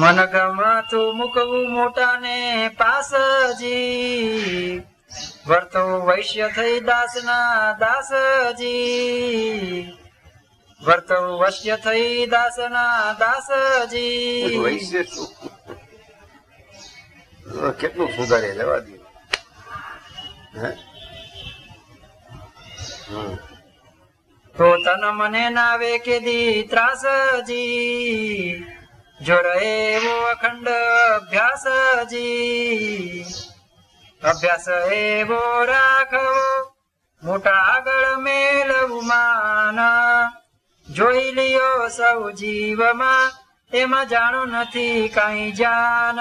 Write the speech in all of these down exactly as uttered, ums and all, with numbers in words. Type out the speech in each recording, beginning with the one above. मन गमाथु मुकवु मोटाने पासजी, वर्तो वैश्य थई दासना दासजी, वर्तो वैश्य थई दासना दासजी। वैश्य कितनो सुधारे लेवा दी तो तन मने नावे के दी त्रासजी, जो रहे वो अखंड अभ्यास जी, अभ्यास ए वो राखो मोटा आगळ मेलवु मान, जोई लियो सौ जीवमा एमा जाणो नथी काई जान।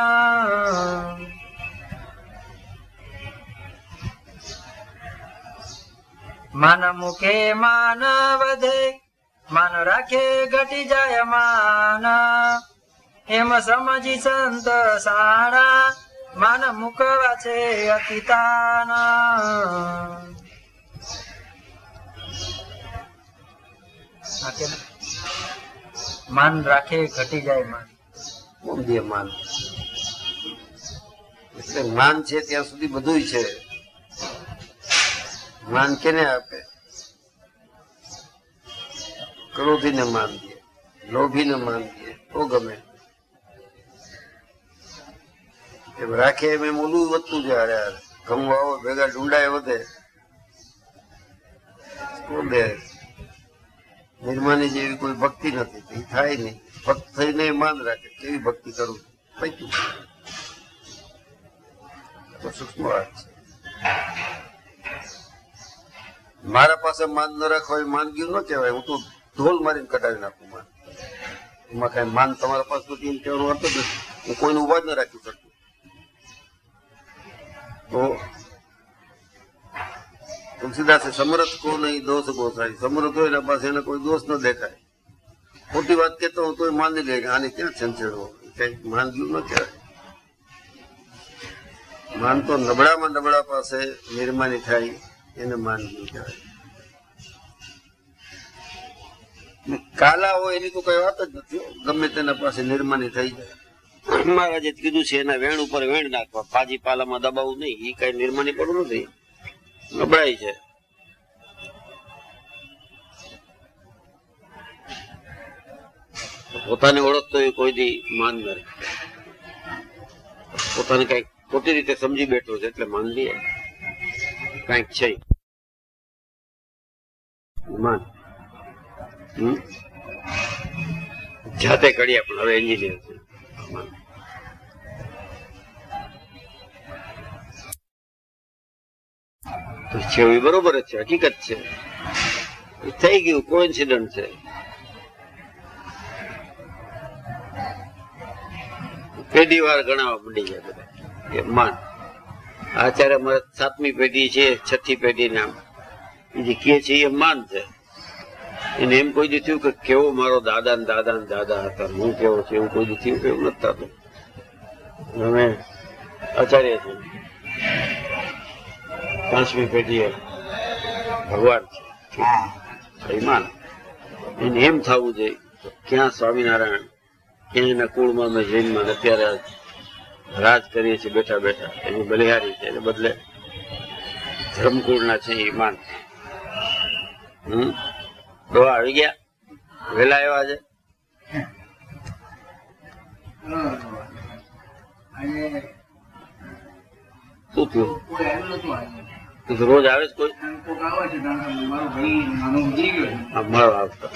मन मुके मान वधे, मान राखे घटी जाय मान, एम समझी संत सारा मान मुकवा छे अतितान। मान राखे घटी जाए मान बोलिए मान એટલે मान છે ત્યાં સુધી બધું છે। मान કેને આપે? ક્રોધીને मान દે, લોભીને मान દે, ઓ ગમે એમ રાખે એમ ઓલું વધતું જાય। યાર ગમવાઓ ભેગા ઢૂંઢાય વધે બોલે નિર્માની જેવી કોઈ ભક્તિ નથી, એ થાય નહીં। ભક્ત થઈને માન રાખે કેવી ભક્તિ કરું પૈતું સૂક્ષ્મ વાત છે। મારા પાસે માન ન રાખવા માનગીયું ન કહેવાય, હું તો ઢોલ મારીને કટાવી નાખું માન। એમાં કઈ માન તમારા પાસે તો એમ કહેવાનો અર્થ જ નથી। હું કોઈને ઉભા જ ન રાખી શકું તો तुलसीदास समरथ को नहीं दोष बोसाई, समरथ हो पास कोई दोष न देखाय। खोटी बात कहता हूँ तो मान लेगा, आने क्या छंछेड़ो कहीं मान गयु न कहवाय। मान तो नबड़ा में नबड़ा पास निर्माणी थाई एने मान गयु कहवाय। काला हो एनी तो कई वात ज नथी, गमे तेना पास निर्माणी थई जाय। महाराजे कीधुं छे एना वेण उपर वेण नाखवा, पाजी पालामां दबावुं नहीं, ई कई निर्माणी पडुं नथी। નબળાઈ છે પોતાને ઓળખતો એ કોઈ દી માન ન રહે, પોતાને કઈક ખોટી રીતે સમજી બેઠો છે એટલે માન લે કઈક છે માન। જાતે કર્યા પણ હવે એન્જિનિયર છે માન। तो छे बरोबर है, हकीकत है, थी गयु कोइन्सिडेंट है। पेढ़ी वार गणावा पड़ी जाए बधा मान। आचार्य मारे सातमी पेढ़ी है, छठी पेढ़ी नाम जे के छे ए मान छे। एने एम कोई दी थयुं के केवो मारो दादा ने दादा ने दादा हता, हूँ केवो छे एवुं कोई दी थयुं के एवुं नथी थातुं। हवे आचार्य छे, पांचवी पेढ़ी भगवान मान। एम थावू जो क्या स्वामीनारायण एना कूल में जैन में अत्यारे राज करीए छे बैठा बैठा, एनी बलिहारी छे बदले धर्मकूलना छे मान। हम्म दवा आवी गया वेला आव्या छे। अने तू क्यों तू तो रोज आवेस कोई को गावे छे दाना मारो भाई नानो उजी गयो अब मारो आवता।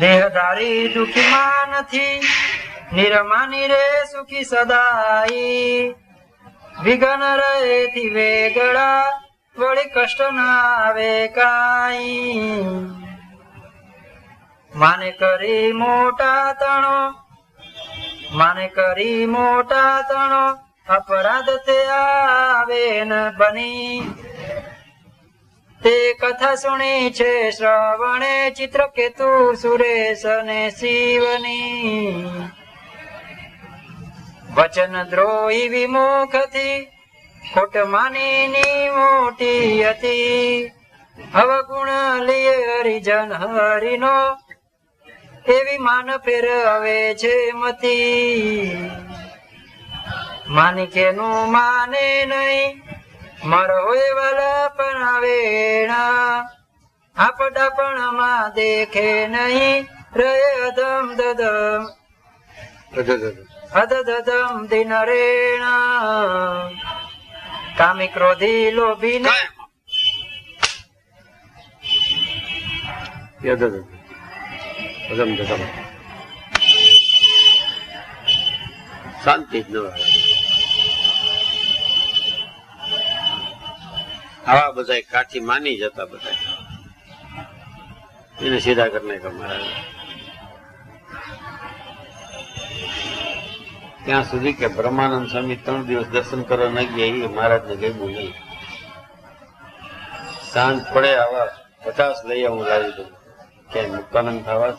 देहधारी दुखी मान थी निरमानी रे सुखी सदाई, विघन रहे थी वेगड़ा वड़ी कष्ट ना आवे काई। माने करी मोटा तणो, माने करी मोटा तणो अपराध ते आवे न बनी। ते कथा सुनी छे श्रवणे चित्रकेतु सुरेश ने शिवनी। वचन द्रोही विमुख थी खोट मानी नी मोटी अति अवगुण लिए हरिजन हरिनो एवी मान फेरवे छे मती। मानिके नु माने नहीं मरो वाला पण वेणा आपड़ा पण मा देखे नहीं रहे अधम ददम अददम दिन रेणा कामी क्रोधी लोभी ने शांति हवा बजाय काठी मानी जाता बताए इन्हें सीधा करने का मारा त्या सुधी के ब्रह्मानंद स्वामी तीन दिवस दर्शन करवा न गया महाराज ने गम्यु नहीं। सांज पड़े आवा पचास लई आऊं लावी दऊं क्या मुक्तानंद थावास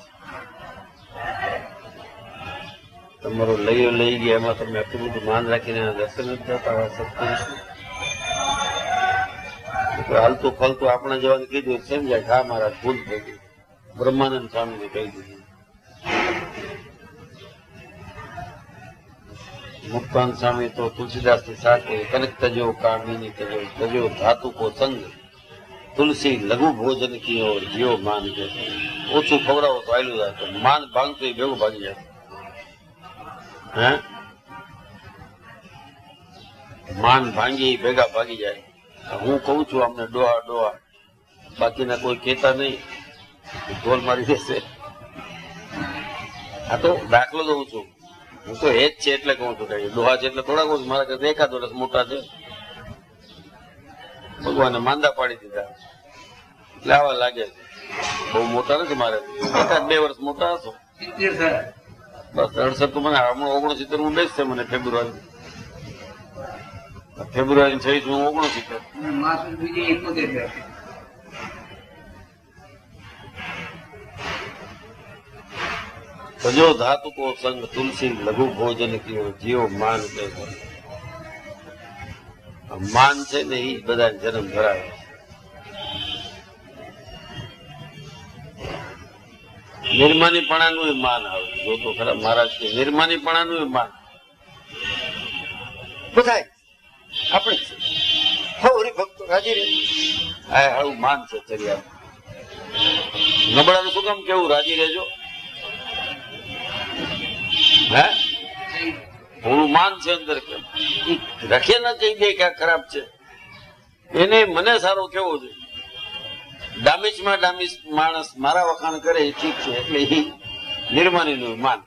तमारो लईयो लई गया एमां तमे आटલું બધું માન રાખીને દર્શન જ થતા હોય સત્ય હાલતું ફલતું આપણે જવાનું કીધું સમજાય હા મહારાજ ભૂલ થઈ ગઈ બ્રહ્માનંદ સ્વામીને કહી દીધું। मुक्तान स्वामी तो तुलसीदास के साथ कनक तजो कामिनी तजो तजो धातु को संग तुलसी लघु भोजन की और जियो मान के ओछू खवराओ तो आयलू जातो मान भांग तो बेगो भागी जातो हैं मान भांगी बेगा भागी जाए। हूँ कहू छू हमने डोहा डोहा बाकी ना कोई कहता नहीं ढोल मारी देशे आ तो दाखलो दऊ छू हूँ तो हेज छे एटले कहू छू डोहा छे एटले थोड़ा कहू छू मारा करता एकाद वर्ष मोटा छे भगवाने मांदा पाड़ी दीधा એટલે આવા લાગે બહુ મોટા નથી મારે એકાદ બે વર્ષ મોટા હશો બસ અડસઠ મને હમણાં ઓગણસિત્તેર હું બેસશે મને ફેબ્રુઆરી ફેબ્રુઆરી થઈ છું હું ઓગણસિત્તેર સજો ધાતુ કો સંગ તુલસી લઘુ ભોજન કયો જીવ માન કે मान से नहीं बदा जन्म धरा निर्माणीपणा नु मान आवे जो तो खरा महाराज के निर्माणीपणा नु मान बताए अपने हरि भक्त राजी रे आए हाउ मान से चरिया नबड़ा नु सुगम केवू राजी रेजो है मान से अंदर के रखे ना चाहिए क्या खराब है एने मने सारो केवो जोईए डामिस में डामिस माणस मारा वखाण करे ठीक है એટલે ઈ નિર્માની નું માન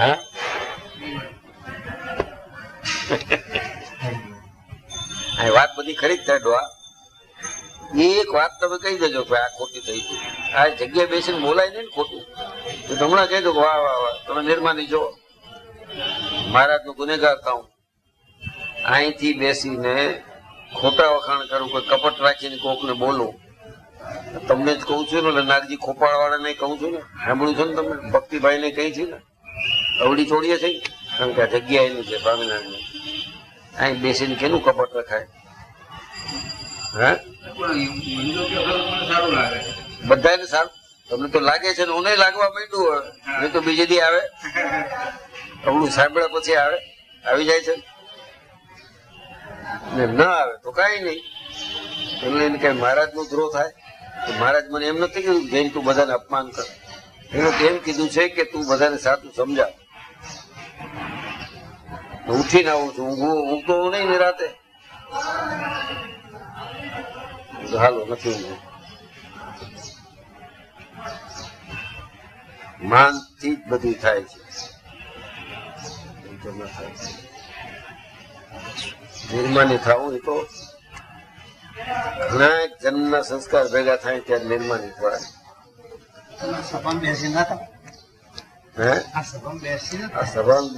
હા આ વાત બધી ખરી જ થાય ડોઆ એક વાત તમે કહી દેજો કે આ ખોટી થઈ ગઈ આ જગ્યાએ બેસીને બોલાય નહીં ને ખોટું તો તમને કહી દો વાહ વાહ વાહ તમે નિર્માની જો महाराज नु गुनेगार था आई थी बेसी ने खोटा वखाण करू कोई कपट राखी ने कोक ने बोलू तमने ज कहू छू ने नारजी खोपाळ वाळा ने कहू छू ने सांभळ्यु छे ने तमने भक्ति भाई ने कही छे ने अवडी छोड़ीए छे कारण के जग्या एनी छे स्वामीनारायण ने आई बेसी ने केनु कपट रखाय हैं बधाने सार तमने तो लागे छे ने उने लागवा पड्यु ने तो बीजे दी आवे અવળું સાંભળ્યા પછી આવે આવી જાય છે ને ન આવે તો કઈ નહીં એટલે એને કઈ મહારાજનો દ્રોહ થાય તો મહારાજ મને એમ નથી કીધું બેન તું બધાને અપમાન કર એને એમ કીધું છે કે તું બધાને સાચું સમજાવ ઉઠીને આવું છું ઊંઘું ઊંઘતો હું નહીં રાતે હાલો નથી ઊંઘું માનથી જ બધું થાય છે निर्माणी था तो घना जन्म संस्कार भेगा था त्यारे निर्माणी थोड़ा सभा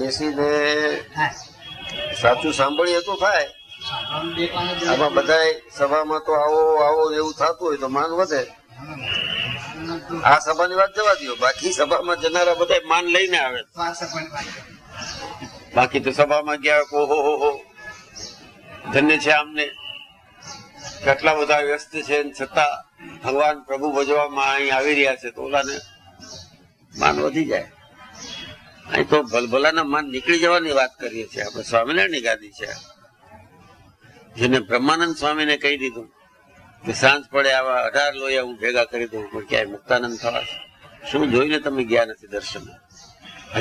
बेसी ने साचू सांभळीए तो थाय आमा बधाय सभामां तो आवो आवो एवुं थातुं होय तो मान वधे। आ सभानी वात जवा दियो बाकी सभामां जनारा बधाय मान लईने आवे। बाकी तो सभा में गया को हो हो हो धन्य छे आमने કેટલા બધા વ્યસ્ત છે છતાં ભગવાન પ્રભુ ભજવામાં અહીં આવી રહ્યા છે તો ઓલાને માન વધી જાય। અહીં તો ભલભલાના માન નીકળી જવાની વાત કરીએ છીએ આપણે। સ્વામિનારાયણની ગાદી છે જેને બ્રહ્માનંદ સ્વામીને કહી દીધું કે સાંજ પડે આવા અઢાર લોયા હું ભેગા કરી દઉં પણ ક્યાંય મુક્તાનંદ થવા શું જોઈને તમે ગયા નથી દર્શન?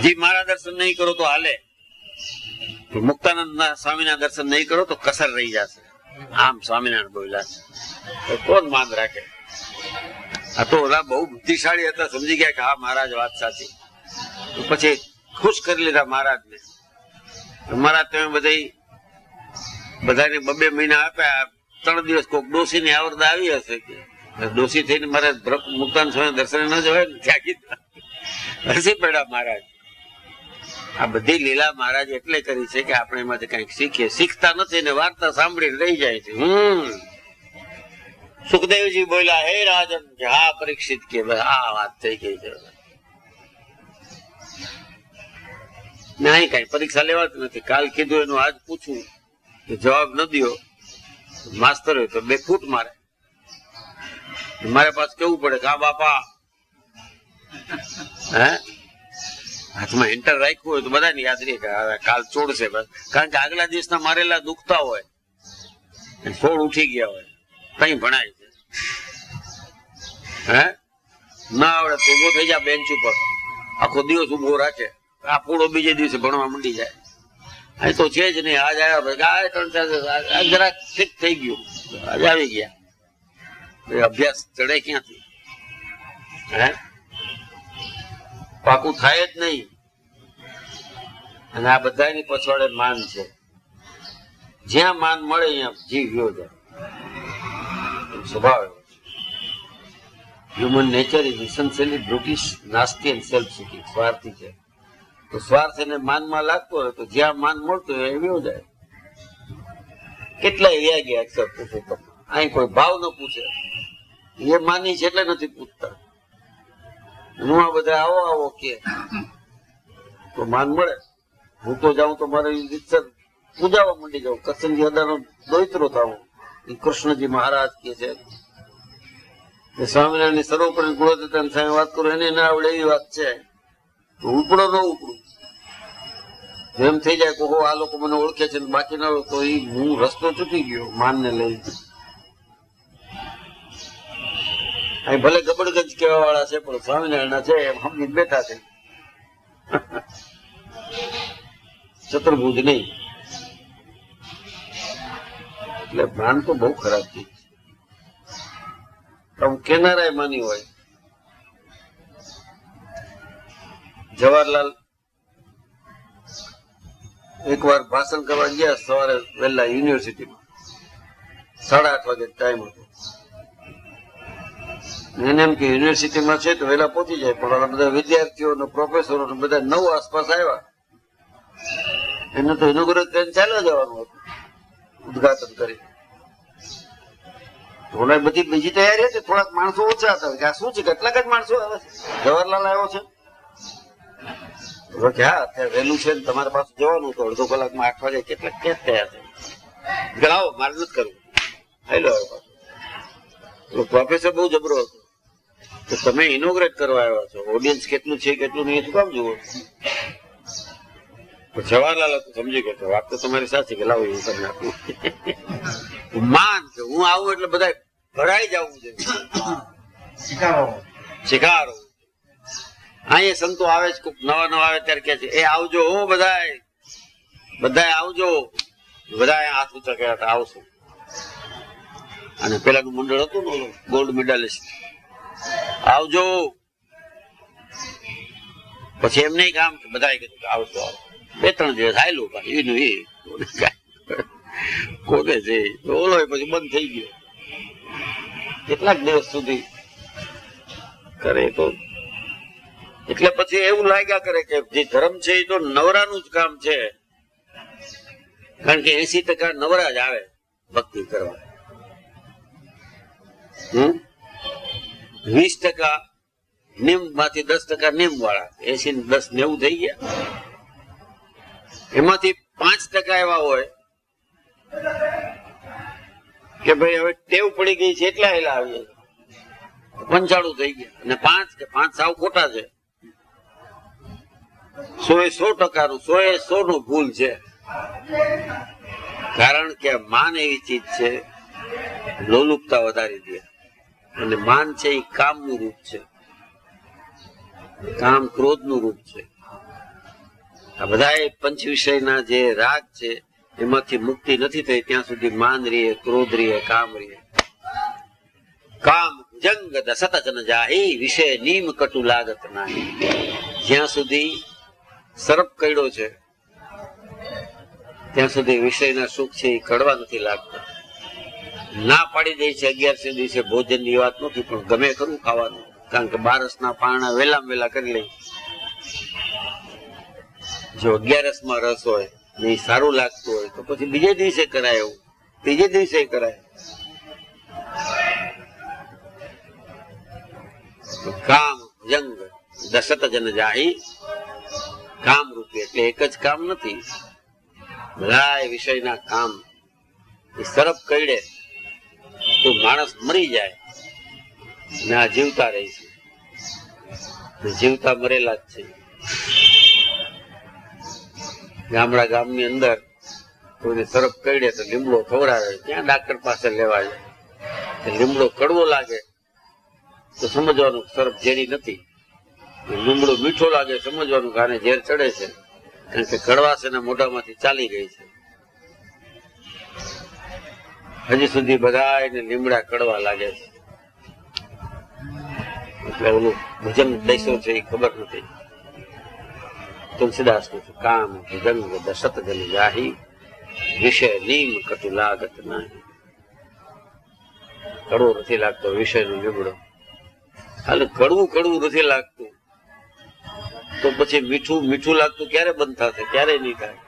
હજી મારા દર્શન નહીં કરો તો હાલે, મુક્તાનંદના સ્વામીના દર્શન નહીં કરો તો કસર રહી જશે। આમ સ્વામિનારાયણ બોલ્યા તો કોણ માન રાખે? આ તો ઓલા બહુ બુદ્ધિશાળી હતા, સમજી ગયા કે હા મહારાજ વાત સાચી। તો પછી ખુશ કરી લીધા મહારાજને। મહારાજ તમે બધા બધાને બબે મહિના આપ્યા, ત્રણ દિવસ કોઈક ડોસીની આવરદા આવી હશે કે ડોસી થઈને મારે મુક્તાનંદ સ્વામી દર્શન ન જવાય ને ત્યાગી હસી પડ્યા મહારાજ। આ બધી લીલા મહારાજ એટલે કરી છે કે આપણે એમાંથી કંઈક શીખીએ। શીખતા નથી ને વાર્તા સાંભળીને રહી જાય છે। હમ સુખદેવજી બોલ્યા, હે રાજન, હા પરીક્ષિત કે આ વાત થઈ ગઈ છે, નહીં કઈ પરીક્ષા લેવાતી નથી। કાલ કીધું એનું આજ પૂછું કે જવાબ ન દયો માસ્તર હોય તો બે ફૂટ મારે મારે પાછું કેવું પડે કે હા બાપા હે હાથમાં એન્ટર રાખ્યું હોય તો બધાની યાદ રહે કે કાલ છોડશે, કારણ કે આગલા દિવસના મારેલા દુખતા હોય, છોડ ઉઠી ગયા હોય, કઈ ભણાય છે હે ના આવડે તો ઉભો થઈ જાય બેન્ચ ઉપર, આખો દિવસ ઉભો રાખે, આ પૂરો બીજે દિવસે ભણવા મંડી જાય। અહીં તો છે જ નહીં, આજ આવ્યા ત્રણ જરાક ઠીક થઈ ગયું, આજ આવી ગયા, અભ્યાસ ચડે ક્યાંથી? હે પાકું થાય જ નહીં। અને આ બધાની પછવાડે માન છે, જ્યાં માન મળે ત્યાં જીવ ગયો જાય, સ્વભાવ એવો છે। Human nature is essentially brutish, nasty and self seeking, સ્વાર્થી છે। તો સ્વાર્થ એને માનમાં લાગતો હોય તો જ્યાં માન મળતું હોય એવો જાય। કેટલા એયા ગયા અક્ષર પૂછે તો અહીં કોઈ ભાવ ન પૂછે, એ માની છે એટલે નથી પૂછતા। નુઆ બધા આવો આવો કે તો માન મળે। હું તો જાઉં તો મારે પૂજાવા માંડી જાઉં, કરશનજી અદાનો દોયતરો થાવો, એ કૃષ્ણજી મહારાજ કે છે સ્વામિનારાયણની સર્વોપરી ગુણવત્તા સામે વાત કરું એને ના આવડે એવી વાત છે તો ઉપડો ન ઉપડું જેમ થઈ જાય કે હો આ લોકો મને ઓળખે છે બાકી ના હોય તો એ હું રસ્તો ચૂકી ગયો માનને લઈ। અહીં ભલે ગબડગંજ કેવા વાળા છે પણ સ્વામિનારાયણ છે એમ સમજી બેઠા છે, ચતુર્ભુજ નહીં। એટલે માન તો બહુ ખરાબ ચીજ છે। આમ કેનારાએ માની હોય, જવાહરલાલ એકવાર ભાષણ કરવા ગયા સવારે વહેલા યુનિવર્સિટીમાં, સાડા આઠ વાગે ટાઈમ હતો। એને એમ કે યુનિવર્સિટીમાં છે તો વેલા પહોંચી જાય, પણ બધા વિદ્યાર્થીઓ પ્રોફેસરો બધા નવ આસપાસ આવ્યા, એને તો ઇનોગ્રેટ કરીને ચાલ્યા જવાનું હતું ઉદઘાટન કરી। થોડા બધી બીજી તૈયારી હતી, થોડાક માણસો ઓછા હતા કે આ શું છે કેટલાક જ માણસો આવે છે, જવાહરલાલ આવ્યો છે કે હા અત્યારે વહેલું છે ને તમારા પાસે જવાનું હતું, અડધો કલાકમાં આઠ વાગે કેટલાક ક્યાં થયા છે ગણાવો, મારે નથી કરવું હેલો આવ્યો। પ્રોફેસર બહુ જબરો હતો તો તમે ઇનોગ્રેટ કરવા આવ્યા છો, ઓડિયન્સ કેટલું છે કેટલું નહીં શું કામ જુઓ? જવાહરલાલ તો સમજી ગયો વાત તો તમારી સાચી કે લાવો એવું તમને આપું માન કે હું આવું એટલે બધા ભરાઈ જવું છે, શિકારો શિકારો। અહીંયા સંતો આવે છે કોઈક નવા નવા આવે ત્યારે કે છે એ આવજો હો બધાય બધાય આવજો, બધાએ હાથ ઊંચા કર્યા હતા આવશો। અને પેલાનું મંડળ હતું ને ગોલ્ડ મેડાલિસ્ટ, આવજો। પછી એમને કામ બધા કીધું આવજો આવો, બે ત્રણ દિવસ આવેલું એનું એ કોને છે ઓલો પછી બંધ થઈ ગયો, કેટલાક દિવસ સુધી કરે તો। એટલે પછી એવું લાગ્યા કરે કે જે ધર્મ છે એ તો નવરાનું જ કામ છે, કારણ કે એસી ટકા નવરા જ આવે ભક્તિ કરવા, વીસ ટકા નિમ માંથી દસ ટકા નિમ વાળા, એસી દસ નેવું થઈ ગયા। એમાંથી પાંચ ટકા એવા હોય કે ભાઈ હવે ટેવ પડી ગઈ છે એટલા હેલા આવીએ પંચાણું થઈ ગયા, અને પાંચ કે પાંચ સાવ ખોટા છે, સો એ સો ટકાનું સો એ સો નું ભૂલ છે. કારણ કે માન એવી ચીજ છે લોલુપતા વધારી દે, અને માન છે એ કામનું રૂપ છે, કામ ક્રોધનું રૂપ છે. આ બધા પંચ વિષયના જે રાગ છે એમાંથી મુક્તિ નથી થઈ ત્યાં સુધી માન રીએ, ક્રોધ રીએ, કામ રીએ. કામ જંગ દસત જન જાહી વિષય નીમ કટુ લાગત નાહી. જ્યાં સુધી સર્પ કડ્યો છે ત્યાં સુધી વિષયના સુખ છે એ કડવા નથી લાગતા. ના પાડી દે છે અગિયારસે દિવસે ભોજનની વાત નથી, પણ ગમે ખરું ખાવાનું, કારણ કે બારસના પાણા વેલામાં વેલા કરી લે. જો અગિયારસમાં રસ હોય ને સારું લાગતું હોય તો પછી બીજે દિવસે કરાય, એવું ત્રીજે દિવસે કરાય. કામ જંગ દશત જન જાહી કામ રૂપે, એટલે એક જ કામ નથી, બધા વિષયના કામ. એ સરપ કઈડે તો માણસ મરી જાય, ને આ જીવતા રહે છે, જીવતા મરેલા જ છે. ગામડા ગામની અંદર કોઈને સરપ કઈડે તો લીમડો ખવડાવે, ત્યાં ડાક્ટર પાસે લેવા જાય. લીમડો કડવો લાગે તો સમજવાનું સરપ ઝેરી નથી, લીમડો મીઠો લાગે સમજવાનું કાને ઝેર ચડે છે, કારણ કે કડવાશ એના મોઢામાંથી ચાલી ગઈ છે. હજી સુધી બધા એને લીમડા કડવા લાગે છે, એટલે ઓલું ભજન દૈસો છે એ ખબર નથી. તુલસીદાસ નું કામ ભજન દશત જન જાહી વિષય નીમ કટુ લાગત નાહી. કડવો નથી લાગતો વિષયનો લીમડો, હાલ કડવું કડવું નથી લાગતું, તો પછી મીઠું મીઠું લાગતું ક્યારે બંધ થશે? ક્યારે નહીં થાય.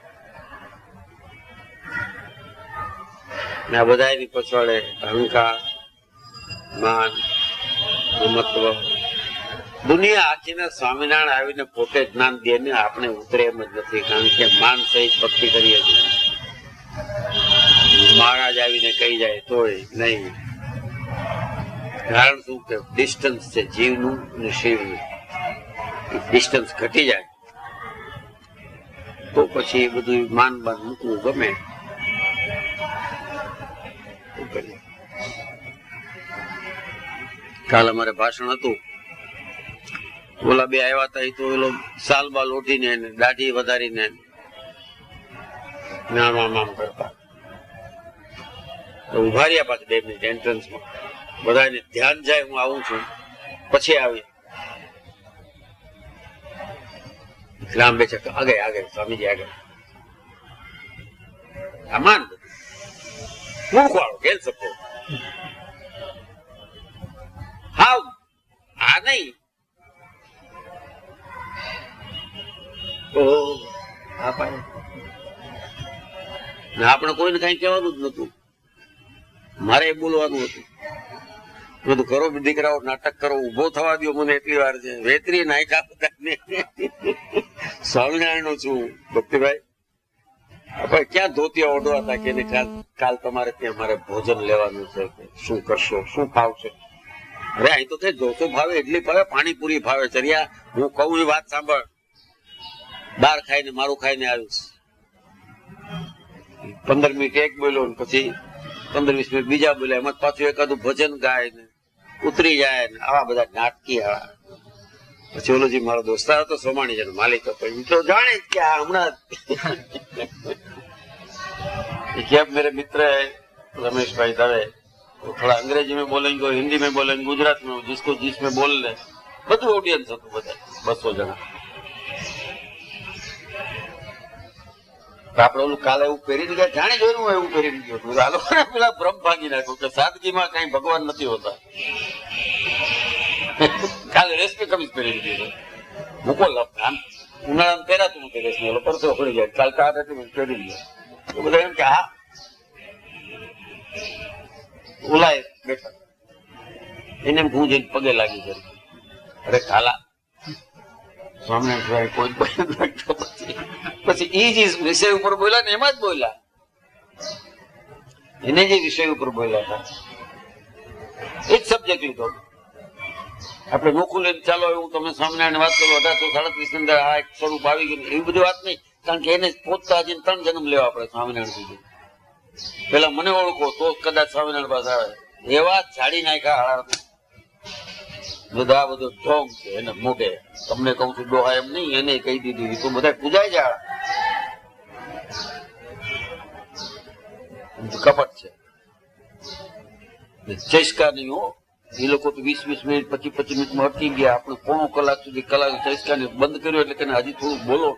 ને આ બધા એની પછવાડે અહંકાર, માન, મમત્વ. દુનિયા આખીને સ્વામિનારાયણ આવીને પોતે જ્ઞાન દે ને આપણે ઉતરે એમ જ નથી, કારણ કે માન સહિત ભક્તિ કરીએ છીએ. મહારાજ આવીને કહી જાય તોય નહીં. કારણ શું કે ડિસ્ટન્સ છે જીવનું અને શિવનું. ડિસ્ટન્સ ઘટી જાય તો પછી બધું માન બાન મૂકવું ગમે. કાલ અમારે ભાષણ હતું, ઓલા બે આવ્યા હતા, તો એલો સાલ બાલ ઓઢીને દાઢી વધારીને નામ આમ આમ કરતા ઉભા રહ્યા. પાછા બે મિનિટ એન્ટ્રન્સમાં બધાને ધ્યાન જાય હું આવું છું, પછી આવી લાંબે ચક્કર આગે આગે સ્વામીજી આગે. આ માન મૂકવાળો ગેલ શકો હાવ આ નહીં. ઓ આપણે કોઈને કઈ કહેવાનું જ નતું, મારે બોલવાનું હતું. બધું કરો દીકરાઓ નાટક કરો, ઉભો થવા દો મને એટલી વાર છે, વેતરી નાયકા બધાને. સ્વામિનારાયણ નું છું ભક્તિભાઈ, આપણે ક્યાં ધોતિયા ઓઢવા હતા કે કાલ તમારે ત્યાં મારે ભોજન લેવાનું છે, શું કરશો, શું ફાવશે? અરે અહીં તો કઈ ધોતો ભાવે, ઇડલી ભાવે, પાણીપુરી ભાવે, ચરિયા હું કહું એ વાત સાંભળ, બહાર ખાઈને મારું ખાઈને આવીશ. પંદર મિનિટ એક બોલ્યો, પછી પંદર વીસ મિનિટ બીજા બોલ્યા, એમાં પાછું એકાદું ભજન ગાય ને ઉતરી જાય ને આવા બધા નાટકી. પછી ઓલો જે મારો દોસ્તાર હતો સોમાણી જેનો માલિક હતો, એ તો જાણે જ કે આ હમણાં કે મેરે મિત્ર રમેશભાઈ દવે થોડા અંગ્રેજી મેં બોલેંગે, હિન્દી મેં બોલેંગે, ગુજરાત મેં, જીસકો જીસ મેં બોલ લે. બધું ઓડિયન્સ હતું, બધા બસો જણા. આપડે ઓલું કાલે એવું પહેરી ગયા, જાણે જોયું એવું પહેરી ગયું. આ લોકોને પેલા ભ્રમ ભાગી નાખ્યો કે સાદગીમાં કઈ ભગવાન નથી હોતા. કાલે રેશમી કમીજ પહેરી દીધું, મૂકો લફાન ઉનાળામાં પહેરાતું નથી રેશમી, ઓલો પરસો પડી જાય. કાલે કાઢ હતી પહેરી ગયા, બધા એમ કે હા ઓલાય બેઠા એને એમ હું જઈને પગે લાગી ગયો. અરે કાલા સ્વામિનારાયણ કોઈ બની બેઠો પછી પછી એ જે વિષય ઉપર બોલ્યા ને એમાં જ બોલ્યા, એને જે વિષય ઉપર બોલ્યા હતા એ જ સબ્જેક્ટ લીધો. આપણે ગોકુલ ચાલો એવું તમે સ્વામિનારાયણ વાત કરો અઢારસો સાડત્રીસ ની અંદર આ એક સ્વરૂપ આવી ગયું એવી બધી વાત નહીં, કારણ કે એને પોતા હજી ત્રણ જન્મ લેવા આપણે સ્વામિનારાયણ સુધી. પેલા મને ઓળખો તો કદાચ સ્વામિનારાયણ પાસે આવે, એવા ઝાડી નાખ્યા બધા બધો ઢોંગ છે એને મોઢે. તમને કહું છું ડોહા એમ નહીં, એને કહી દીધી તું બધા પૂજાય જા કપટ છે ચેસ્કા નહીં હો. એ લોકો તો વીસ વીસ મિનિટ પચીસ પચીસ મિનિટમાં અટકી ગયા, આપણે પોણો કલાક સુધી કલાક ચેસ્કા ને બંધ કર્યો એટલે કે હજી થોડું બોલો.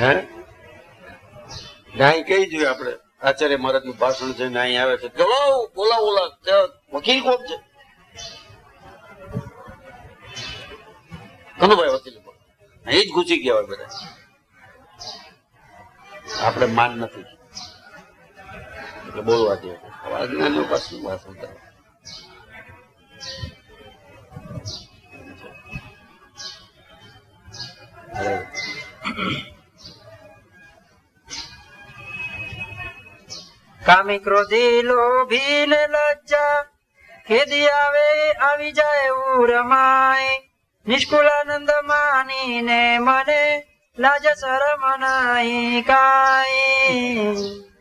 હે ના કહી જોઈએ આપણે આચાર્ય મહારાજ નું ભાષણ છે ને અહીં આવે છે બોલાવો બોલાવો વકીલ કોણ છે કનુભાઈ વકીલ અહીં જ ઘૂસી ગયા હોય બધા. આપણે માન નથી એટલે બોલવા દે આજ્ઞાની પાસે શું વાત ઉતાર. कामी क्रोधी लोभी ने लज्जा खेदी आवे आवी जाए उरमाई निष्कुलानंद मानी ने मने लाज शरम नाई काई.